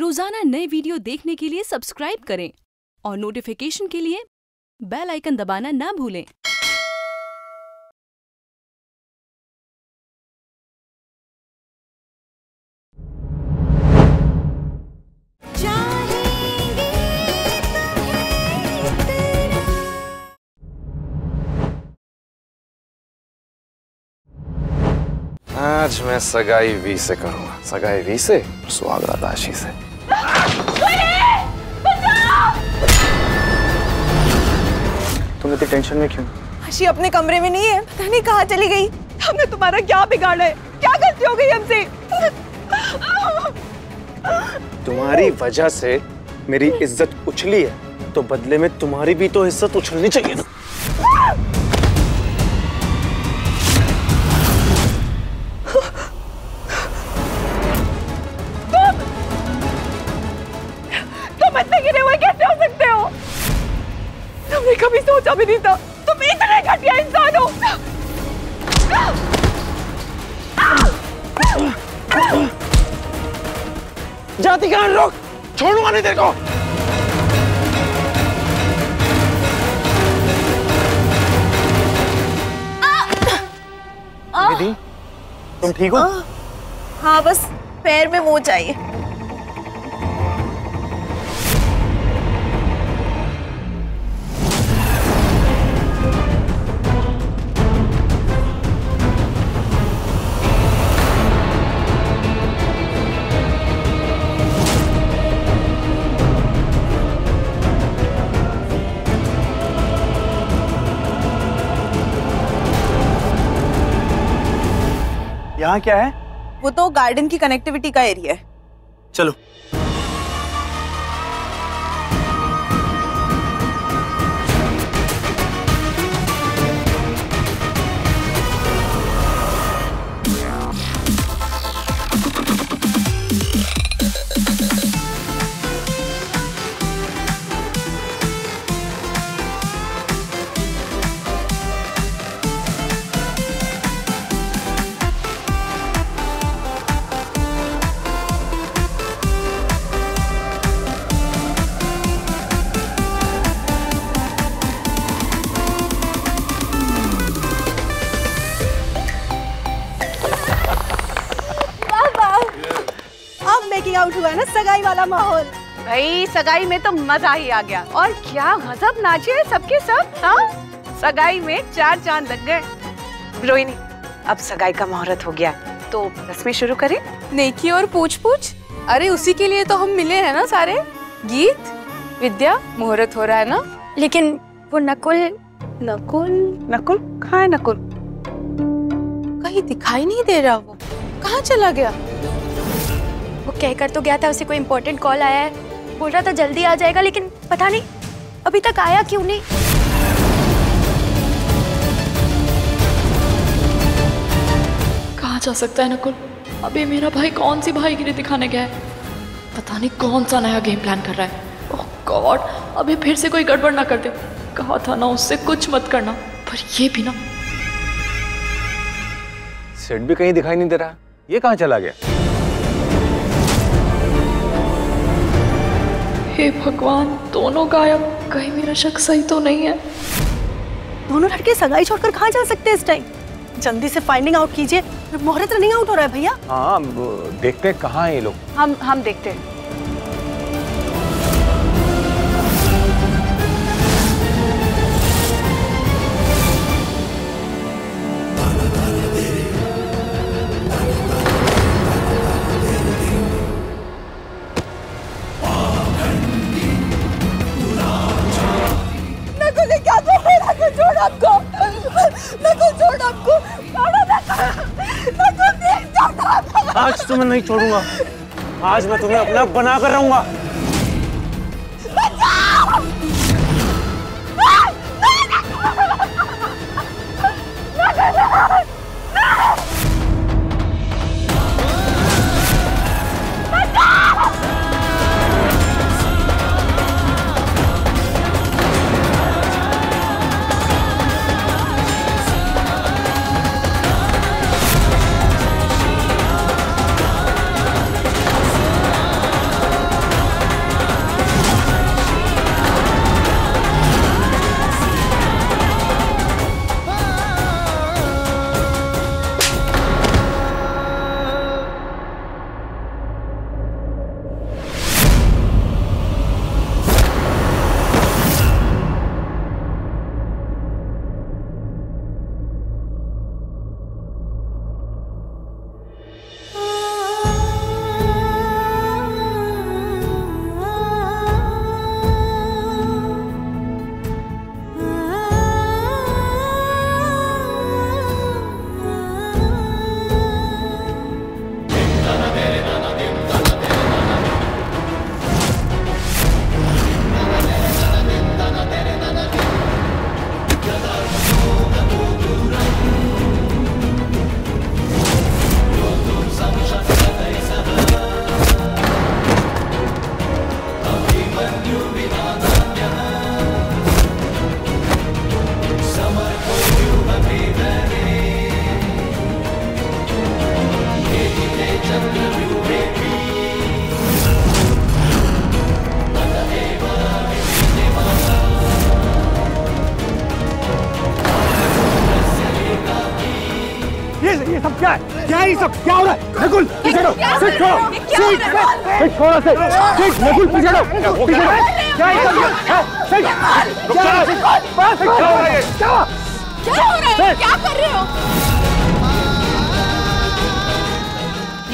रोजाना नए वीडियो देखने के लिए सब्सक्राइब करें और नोटिफिकेशन के लिए बेल आइकन दबाना ना भूलें। आज मैं सगाई वी से करूंगा, सगाई वी से, स्वागत आशी से। तुम इतनी टेंशन में क्यों? आशी अपने कमरे में नहीं है, पता नहीं कहाँ चली गई। हमने तुम्हारा क्या बिगाड़ा है? क्या गलती हो गई हमसे? तुम्हारी वजह से मेरी इज्जत उछली है, तो बदले में तुम्हारी भी तो इज्जत उछलनी चाहिए ना। कभी सोचा भी नहीं था तुम इतने घटिया इंसान हो। जाती कहाँ? रोक, छोड़ूंगा नहीं तेरे को। दीदी तुम ठीक हो? हाँ, बस पैर में मोच आई है। यहाँ क्या है? वो तो गार्डन की कनेक्टिविटी का एरिया है। चलो आउट हुआ है ना सगाई वाला माहौल। भाई सगाई में तो मजा ही आ गया, और क्या गजब नाचे सबके सब। हाँ, सगाई में चार चांद लग गए। रोहिणी, अब सगाई का मुहूर्त हो गया तो रस्में शुरू करें। नेकी और पूछ पूछ, अरे उसी के लिए तो हम मिले हैं ना। सारे गीत विद्या, मुहूर्त हो रहा है ना। लेकिन वो नकुल नकुल नकुल कहाँ है? नकुल कहीं दिखाई नहीं दे रहा, वो कहाँ चला गया? वो कहकर तो गया था उसे कोई इम्पोर्टेंट कॉल आया है, बोल रहा था जल्दी आ जाएगा, लेकिन पता नहीं अभी तक आया क्यों नहीं। कहाँ जा सकता है नकुल? अबे मेरा भाई कौन सी भाईगिरी दिखाने गया है? पता नहीं कौन सा नया गेम प्लान कर रहा है। ओह गॉड, अभी फिर से कोई गड़बड़ ना कर दे। कहा था ना उससे कुछ मत करना, पर ये भी ना। सेठ भी कहीं दिखाई नहीं दे रहा, ये कहाँ चला गया? हे भगवान, दोनों गायब। कहीं मेरा शक सही तो नहीं है? दोनों लड़के सगाई छोड़कर कहाँ जा सकते हैं इस टाइम? जल्दी से फाइंडिंग आउट कीजिए, मुहूर्त रनिंग आउट हो रहा है भैया। हाँ, देखते हैं कहाँ है ये लोग। हम देखते हैं। आज तुम्हें नहीं छोड़ूंगा, आज मैं तुम्हें अपना बना कर रहूंगा। सब क्या है? क्या ये सब क्या हो रहा है? नकुल पीछे हटो, सीट छोड़ो, सीट छोड़ो, सीट नकुल पीछे हटो, पीछे हटो, क्या ये सब है? सीट रुक जाओ, सीट क्या हो रहा है? क्या हो रहा है? क्या कर रहे हो?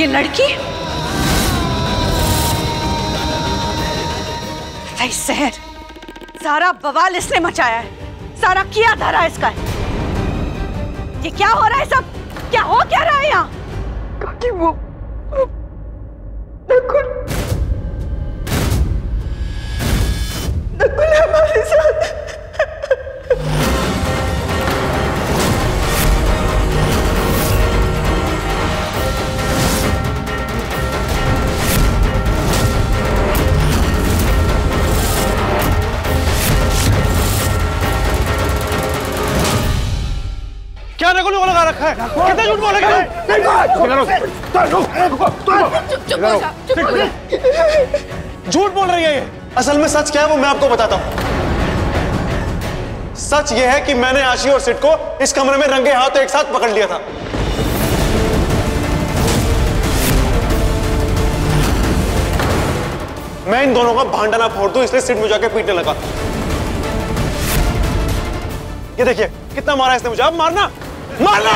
ये लड़की भाई शहर सारा बवाल इसने मचाया है, सारा किया धरा इसका है। ये क्या हो रहा है सब? क्या हो क्या रहा है यहाँ? क्योंकि वो नकुल हमारे साथ। कितना झूठ बोलेगा? झूठ बोल रही है ये। असल में सच क्या है वो मैं आपको बताता हूँ। सच ये है कि मैंने आशी और सिट को इस कमरे में रंगे हाथों एक साथ पकड़ लिया था। मैं इन दोनों का भांडा ना फोड़ दूं इसलिए सिट मुझे आके पीटने लगा। ये देखिए कितना मारा इसने मुझे। अब मारना मारना।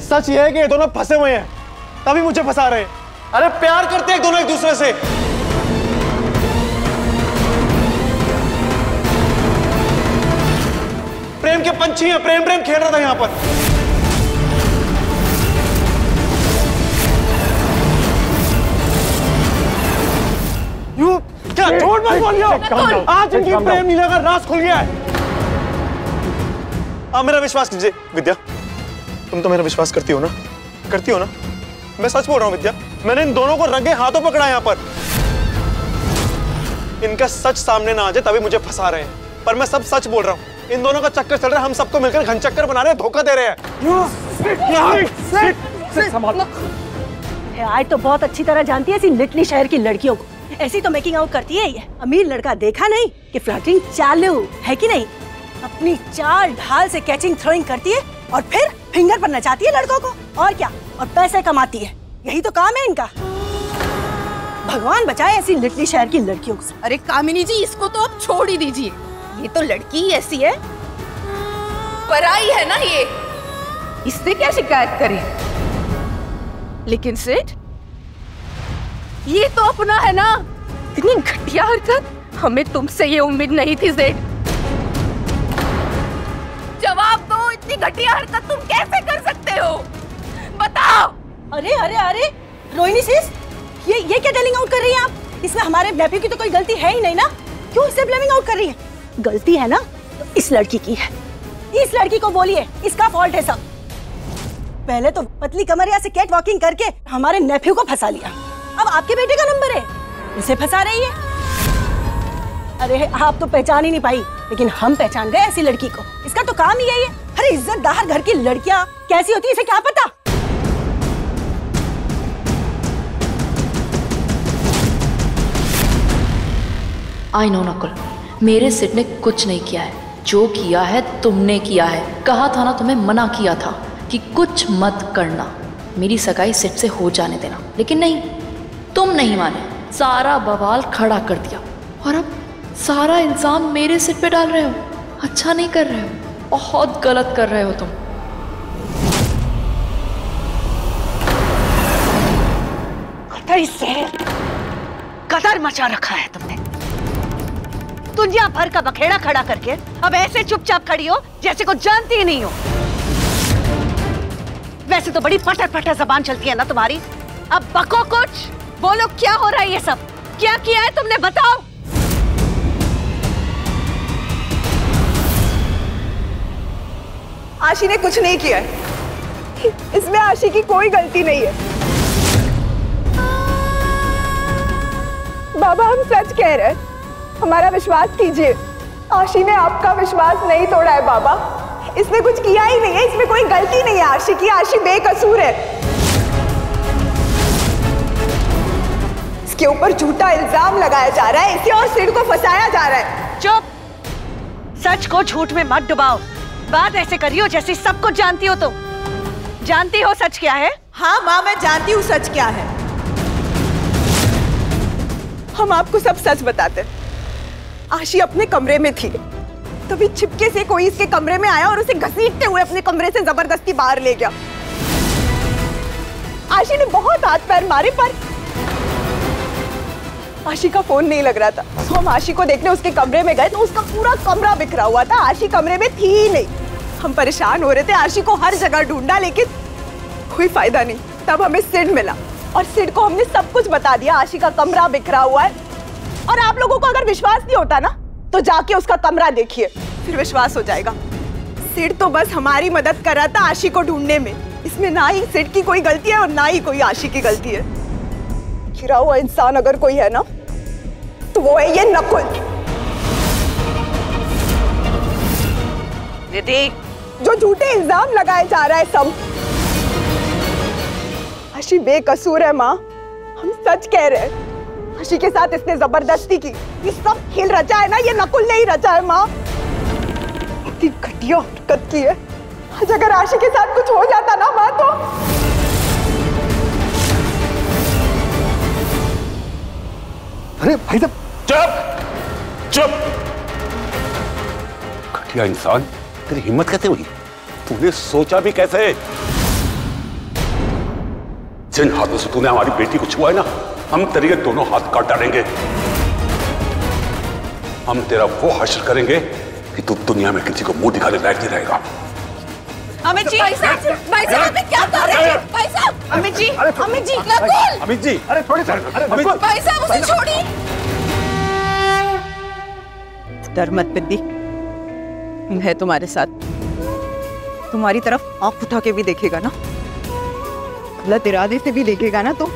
सच ये है कि ये दोनों फंसे हुए हैं, तभी मुझे फंसा रहे हैं। अरे प्यार करते हैं दोनों एक दूसरे से। प्रेम के पंछी हैं, प्रेम प्रेम खेल रहा था यहाँ पर। क्या झूठ मत बोलियो। आज इनकी प्रेम लीला का राज खुल गया है। आप मेरा विश्वास कीजिए। विद्या तुम तो मेरा विश्वास करती हो ना? करती हो ना? मैं सच बोल रहा हूँ विद्या, मैंने इन दोनों को रंगे हाथों पकड़ा यहाँ पर। इनका सच सामने ना आ जाए तभी मुझे फंसा रहे हैं। पर मैं सब सच बोल रहा हूँ। इन दोनों का चक्कर चल रहा है, हम सबको मिलकर घन चक्कर बना रहे हैं, धोखा दे रहे हैं। आई तो बहुत अच्छी तरह जानती है ऐसी निटली शहर की लड़कियों को। ऐसी तो मेकिंग आउट करती है। अमीर लड़का देखा नहीं कि फ्लर्टिंग चालू है कि नहीं? अपनी चाल ढाल से कैचिंग थ्रोइंग करती है और फिर फिंगर पर नचाती है लड़कों को। और क्या, और पैसे कमाती है। यही तो काम है इनका। भगवान बचाए ऐसी लिटली शहर की लड़कियों से। अरे कामिनी जी इसको तो आप छोड़ ही दीजिए। ये तो लड़की ऐसी है, पराई है ना ये, इससे क्या शिकायत करें? लेकिन सेठ ये तो अपना है ना। इतनी घटिया हरकत, हमें तुमसे ये उम्मीद नहीं थी सेठ। जवाब दो, इतनी घटिया हरकत तुम कैसे कर सकते हो? बताओ। अरे अरे अरे रोहिणी sis, ये क्या डेलिंग आउट कर रही हैं आप? इसमें हमारे नेपी की तो कोई गलती है ही नहीं ना, क्यों इसे ब्लेमिंग आउट कर रही है? गलती है ना तो इस लड़की की है। इस लड़की को बोलिए, इसका फॉल्ट है सब। पहले तो पतली कमरिया से कैट वॉकिंग करके हमारे नेपी को फंसा लिया। अब आपके बेटे का नंबर है, उसे फंसा रही है। अरे आप तो पहचान ही नहीं पाई, लेकिन हम पहचान गए ऐसी लड़की को। इसका तो काम ही यही है। अरे इज्जतदार घर की लड़कियां कैसी होती है इसे क्या पता? आई नो नकुल, मेरे सिट ने कुछ नहीं किया है। जो किया है तुमने किया है। कहा था ना तुम्हें, मना किया था कि कुछ मत करना, मेरी सगाई सिट से हो जाने देना। लेकिन नहीं, तुम नहीं माने, सारा बवाल खड़ा कर दिया। और अब सारा इल्जाम मेरे सिर पे डाल रहे हो। अच्छा नहीं कर रहे हो, बहुत गलत कर रहे हो तुम। कतई से कदर मचा रखा है तुमने। दुनिया भर का बखेड़ा खड़ा करके अब ऐसे चुपचाप खड़ी हो जैसे को जानती ही नहीं हो। वैसे तो बड़ी पटर पटर जबान चलती है ना तुम्हारी। अब बको कुछ, बोलो क्या हो रहा है ये सब? क्या किया है तुमने बताओ? आशी ने कुछ नहीं किया है, इसमें आशी की कोई गलती नहीं है। बाबा हम सच कह रहे हैं, हमारा विश्वास कीजिए। आशी ने आपका विश्वास नहीं तोड़ा है बाबा, इसने कुछ किया ही नहीं है, इसमें कोई गलती नहीं है आशी की। आशी बेकसूर है। इसके ऊपर झूठा इल्जाम लगाया जा रहा है, इसे और सिर को फंसाया जा रहा है। चुप, सच को झूठ में मत डुबाओ। बात ऐसे करियो जैसे सबको जानती हो। तो जानती हो सच क्या है? हाँ माँ, मैं जानती हूँ सच क्या है। हम आपको सब सच बताते। आशी अपने कमरे में थी, तभी छिपके से कोई इसके कमरे में आया और उसे घसीटते हुए अपने कमरे से जबरदस्ती बाहर ले गया। आशी ने बहुत हाथ पैर मारे पर आशी का फोन नहीं लग रहा था। तो हम आशी को देखने उसके कमरे में गए तो उसका पूरा कमरा बिखरा हुआ था, आशी कमरे में थी ही नहीं। हम परेशान हो रहे थे, आशी को हर जगह ढूंढा लेकिन कोई फायदा नहीं। तब हमें सिड मिला और सिड को हमने सब कुछ बता दिया। आशी का कमरा बिखरा हुआ है और आप लोगों को अगर विश्वास नहीं होता ना तो जाके उसका कमरा देखिए, फिर विश्वास हो जाएगा। सिड तो बस हमारी मदद कर रहा था आशी को ढूंढने में। इसमें ना ही सिड की कोई गलती है और ना ही कोई आशी की गलती है। घिरा हुआ इंसान अगर कोई है ना तो वो है ये नकुल। दीदी, जो झूठे इल्जाम लगाए जा रहा है सब, आशी बेकसूर है माँ, हम सच कह रहे हैं। आशी के साथ इसने जबरदस्ती की, ये सब खेल रचा है ना, ये नकुल नहीं रचा है माँ। इतनी घटिया हरकत की है। आज अगर आशी के साथ कुछ हो जाता ना माँ तो अरे भाई साहब चुप चुप। घटिया इंसान, तेरी हिम्मत कैसे हुई? तूने सोचा भी कैसे? जिन हाथों से तूने हमारी बेटी को छुआ है ना, हम तेरे ये दोनों हाथ काट डालेंगे। हम तेरा वो हश्र करेंगे कि तू दुनिया में किसी को मुंह दिखाने लायक नहीं रहेगा। अमित जी, भाई साहब, भाई साहब क्या कर रहे हैं? भाई साहब, अमित जी, अमित जी, नकुल, अमित जी, अरे थोड़ी सा, अरे नकुल, भाई साहब उसे छोड़िए। डर मत बिद्दी, मैं तुम्हारे साथ। तुम्हारी तरफ आंख उठा के भी देखेगा ना, गलत इरादे से भी देखेगा ना तो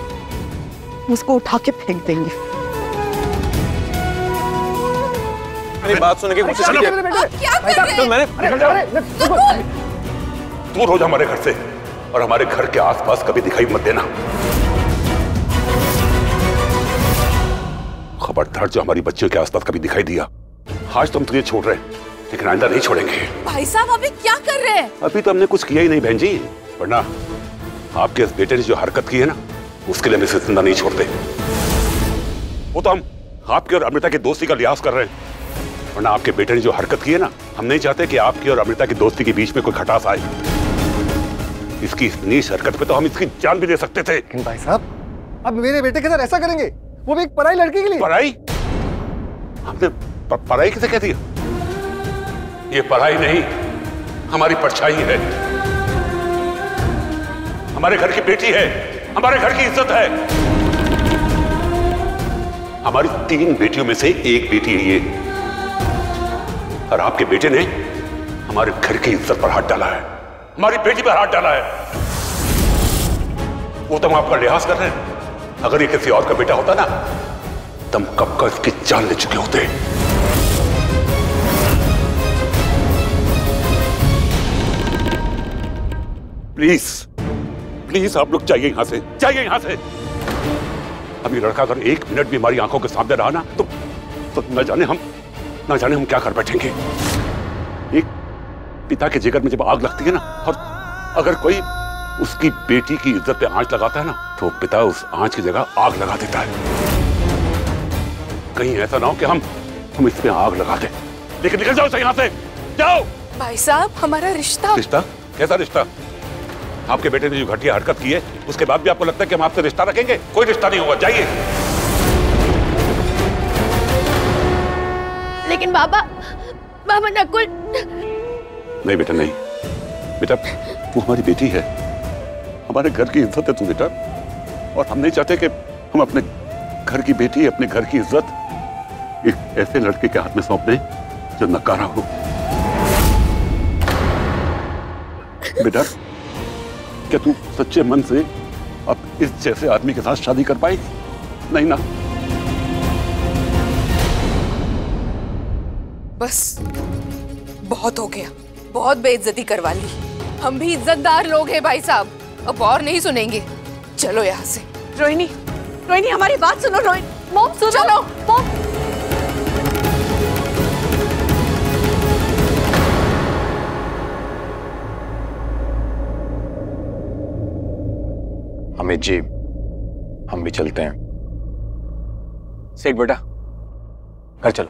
उसको उठा के फेंक देंगे। मेरी बात सुनने की कोशिश की, दूर हो जा हमारे घर से और हमारे घर के आसपास कभी दिखाई मत देना। खबरदार जो हमारी बच्चियों के आसपास कभी दिखाई दिया। आज तो हम तुझे छोड़ रहे हैं लेकिन आइंदा नहीं छोड़ेंगे। भाई साहब अभी क्या कर रहे हैं? अभी तो हमने कुछ किया ही नहीं बहन जी, वरना आपके इस बेटे ने जो हरकत की है ना उसके लिए हम इसे जिंदा नहीं छोड़ते। वो तो हम आपके और अमृता की दोस्ती का लिहाज कर रहे हैं, वरना आपके बेटे ने जो हरकत की है ना, हम नहीं चाहते कि आपकी और अमृता की दोस्ती के बीच में कोई खटास आए। इसकी इस नीच हरकत पे तो हम इसकी जान भी दे सकते थे। लेकिन भाई साहब अब मेरे बेटे के साथ ऐसा करेंगे, वो भी एक पराई लड़की के लिए? पराई? हमने पराई किसे कह दिया? ये पराई नहीं, हमारी परछाई है, हमारे घर की बेटी है, हमारे घर की इज्जत है। हमारी 3 बेटियों में से एक बेटी है ये, और आपके बेटे ने हमारे घर की इज्जत पर हाथ डाला है, हमारी बेटी पर हाथ डाला है। वो तो हम आपका लिहाज कर रहे हैं, अगर ये किसी और का बेटा होता ना तो हम कब का इसकी जान ले चुके होते। प्लीज प्लीज आप लोग जाइए यहां से, जाइए यहां से। अभी लड़का अगर 1 मिनट भी हमारी आंखों के सामने रहा ना तो ना जाने हम क्या कर बैठेंगे। एक पिता के जिगर में जब आग लगती है ना, और अगर कोई उसकी बेटी की इज्जत पे आंच लगाता है ना तो पिता उस आंच की जगह आग लगा देता है। कहीं ऐसा ना हो कि हम इसमें आग लगा दें। लेकिन निकल जाओ यहां से, जाओ। भाई साहब हमारा रिश्ता कैसा रिश्ता? आपके बेटे ने जो घटिया हरकत की है उसके बाद भी आपको लगता है कि हम आपसे रिश्ता रखेंगे? कोई रिश्ता नहीं होगा, जाइए। लेकिन बाबा, बाबा नकुल। नहीं बेटा नहीं, बेटा वो हमारी बेटी है, हमारे घर की इज्जत है तू बेटा, और हम नहीं चाहते कि हम अपने घर की बेटी, अपने घर की इज्जत एक ऐसे लड़के के हाथ में सौंप दें जो नकारा हो। बेटा क्या तू सच्चे मन से अब इस जैसे आदमी के साथ शादी कर पाएगी? नहीं ना। बस बहुत हो गया, बहुत बेइज्जती करवा ली। हम भी इज्जतदार लोग हैं भाई साहब, अब और नहीं सुनेंगे, चलो यहाँ से। रोहिणी, रोहिणी हमारी बात सुनो, रोहिणी मॉम सुनो, चलो मॉम। में जेब, हम भी चलते हैं। सेठ बेटा, घर चलो।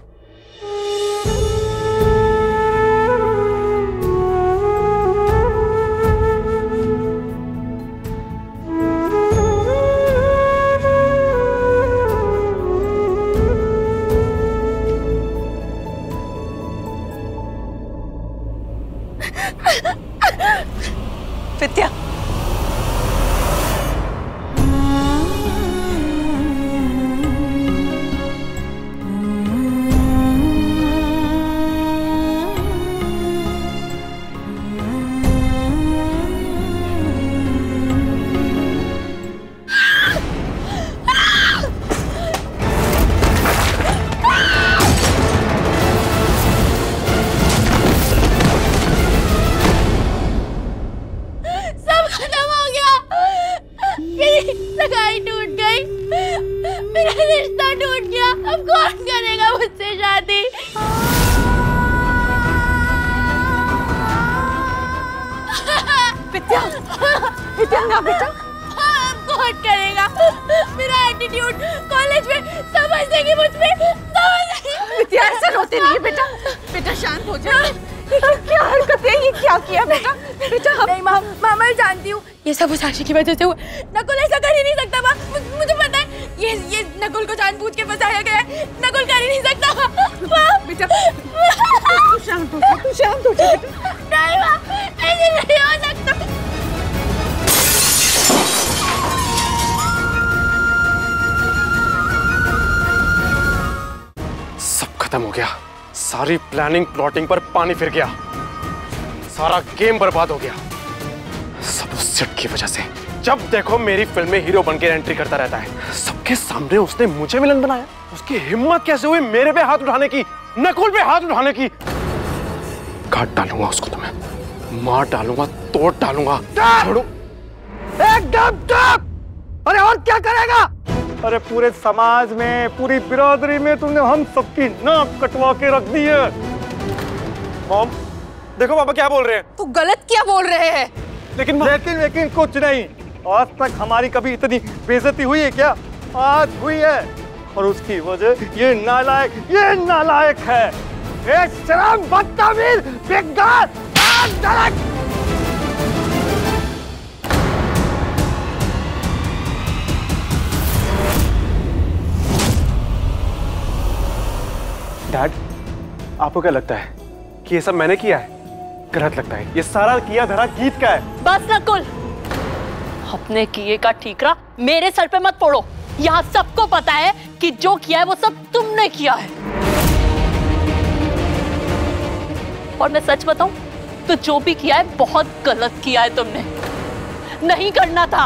की वजह से हुआ। नकुल ऐसा कर ही नहीं सकता मां, मुझे पता है ये नकुल को जानबूझ के फंसाया गया है। नकुल कर ही नहीं सकता मां। बेटा तू शांत हो जा बेटा। नहीं मां, ऐसे नहीं हो सकता। सब खत्म हो गया, सारी प्लानिंग प्लॉटिंग पर पानी फिर गया, सारा गेम बर्बाद हो गया। सब उस सेट की वजह से, जब देखो मेरी फिल्म में हीरो बनकर एंट्री करता रहता है। सबके सामने उसने मुझे विलन बनाया। उसकी हिम्मत कैसे हुई मेरे पे हाथ उठाने की, नकुल पे हाथ उठाने की। काट डालूंगा उसको, तुम्हें मार डालूंगा, तोड़ डालूंगा। एकदम चुप। अरे और क्या करेगा? अरे पूरे समाज में, पूरी बिरादरी में तुमने हम सबकी नाक कटवा के रख दी है। मॉम देखो पापा क्या बोल रहे हैं। तू गलत क्या बोल रहे हैं? लेकिन कुछ नहीं। आज तक हमारी कभी इतनी बेइज्जती हुई है क्या? आज हुई है, और उसकी वजह ये नालायक है। एक शराब बदतमीज बेकार नालायक। डैड, आपको क्या लगता है कि ये सब मैंने किया है? गलत लगता है, ये सारा किया धरा गीत का है। बस नकुल, अपने किए का ठीकरा मेरे सर पे मत फोड़ो। यहाँ सबको पता है कि जो किया है वो सब तुमने किया है। और मैं सच बताऊं तो जो भी किया है बहुत गलत किया है तुमने। नहीं करना था।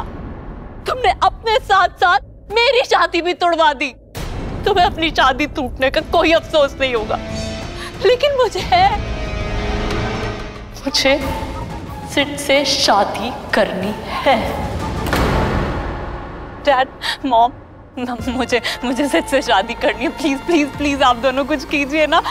तुमने अपने साथ साथ मेरी शादी भी तोड़वा दी। तुम्हें अपनी शादी टूटने का कोई अफसोस नहीं होगा, लेकिन मुझे है। मुझे सिट से शादी करनी है। डैड, मॉम, मुझे सिट से शादी करनी है। प्लीज प्लीज प्लीज आप दोनों कुछ कीजिए ना।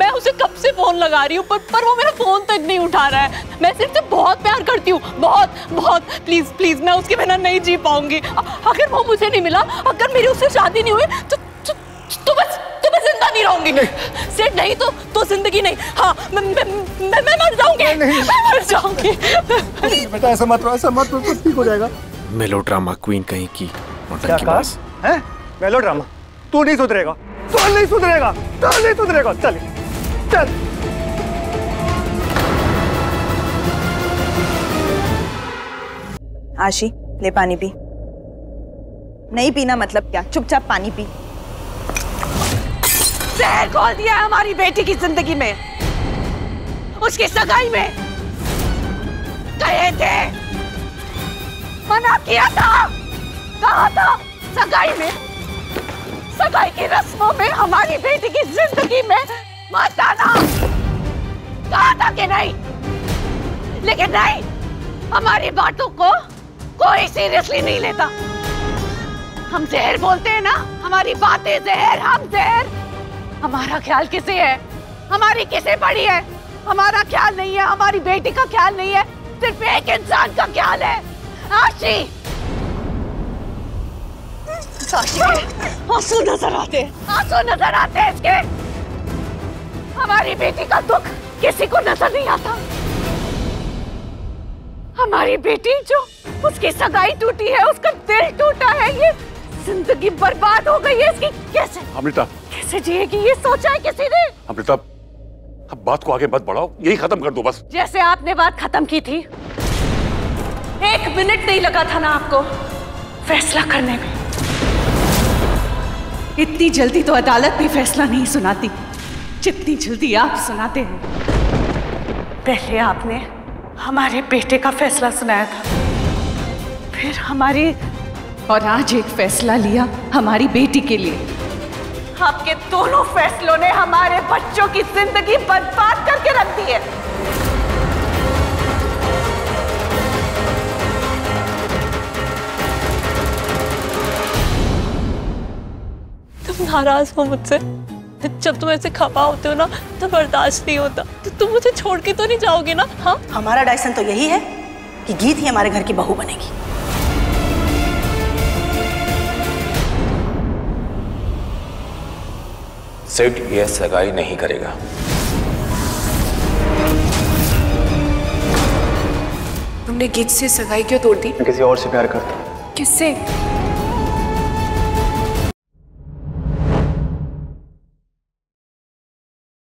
मैं उसे कब से फोन लगा रही हूँ पर वो मेरा फोन तक नहीं उठा रहा है। मैं सिट से बहुत प्यार करती हूँ, बहुत। प्लीज प्लीज मैं उसके बिना नहीं जी पाऊंगी। अगर वो मुझे नहीं मिला, अगर मेरी उससे शादी नहीं हुई तो बस जिंदा नहीं रहूंगी। सेठ नहीं तो जिंदगी नहीं। हाँ, मैं मर जाऊंगी। बेटा ऐसा मत करो, कुछ ठीक हो जाएगा। मेलोड्रामा क्वीन कहीं की नौटंकी बस है। मेलोड्रामा तू नहीं सुधरेगा, तू नहीं सुधरेगा। चल। आशी ले पानी पी। नहीं पीना मतलब क्या? चुपचाप पानी पी। जहर घोल दिया है हमारी बेटी की जिंदगी में, उसकी सगाई में। कहे थे, मना किया था, कहा था सगाई की रस्मों में हमारी बेटी की जिंदगी में मत आना। कहा था कि नहीं, लेकिन नहीं, हमारी बातों को कोई सीरियसली नहीं लेता। हम जहर बोलते हैं ना, हमारी बातें जहर। हम जहर, हमारा ख्याल किसे है? हमारी किसे पड़ी है? हमारा ख्याल नहीं है, हमारी बेटी का ख्याल नहीं है, सिर्फ एक इंसान का ख्याल है। आशी, आंसू नजर आते हैं, आंसू नजर आते हैं इसके। हमारी बेटी का दुख किसी को नजर नहीं आता। हमारी बेटी जो उसकी सगाई टूटी है, उसका दिल टूटा है, ये जिंदगी बर्बाद हो गई है इसकी। कैसे अमृता कैसे जिएगी, ये सोचा है किसी ने? अमृता अब बात को आगे मत बढ़ाओ, यही खत्म कर दो बस। जैसे आपने बात खत्म की थी, एक मिनट नहीं लगा था ना आपको फैसला करने में। इतनी जल्दी तो अदालत भी फैसला नहीं सुनाती जितनी जल्दी आप सुनाते हैं। पहले आपने हमारे बेटे का फैसला सुनाया था, फिर हमारे, और आज एक फैसला लिया हमारी बेटी के लिए। आपके दोनों फैसलों ने हमारे बच्चों की जिंदगी बर्बाद करके रख दी है। नाराज हो मुझसे? जब तुम ऐसे खपा होते हो ना तो बर्दाश्त नहीं होता। तो तुम मुझे छोड़ के तो नहीं जाओगे ना? हाँ, हमारा डायसन तो यही है कि गीत ही हमारे घर की बहू बनेगी। सेठ यह सगाई नहीं करेगा। तुमने गीत से सगाई क्यों तोड़ दी? किसी और से प्यार करता। किससे?